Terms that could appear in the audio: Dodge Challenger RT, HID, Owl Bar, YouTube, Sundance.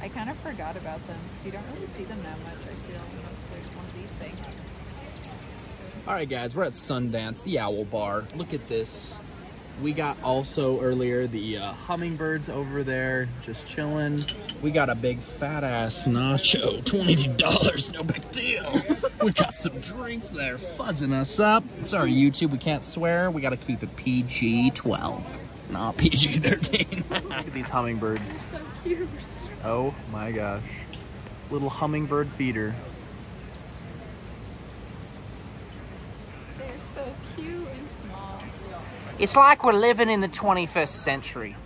I kind of forgot about them. You don't really see them that much, I feel, unless there's one of these things. Alright guys, we're at Sundance, the Owl Bar. Look at this. We got also earlier the hummingbirds over there, just chilling. We got a big fat ass nacho, $22, no big deal. We got some drinks there, fuzzing us up. Sorry YouTube, we can't swear. We gotta keep it PG-12. Not PG-13. Look at these hummingbirds. They're so cute. Oh my gosh. Little hummingbird feeder. They're so cute and small. It's like we're living in the 21st century.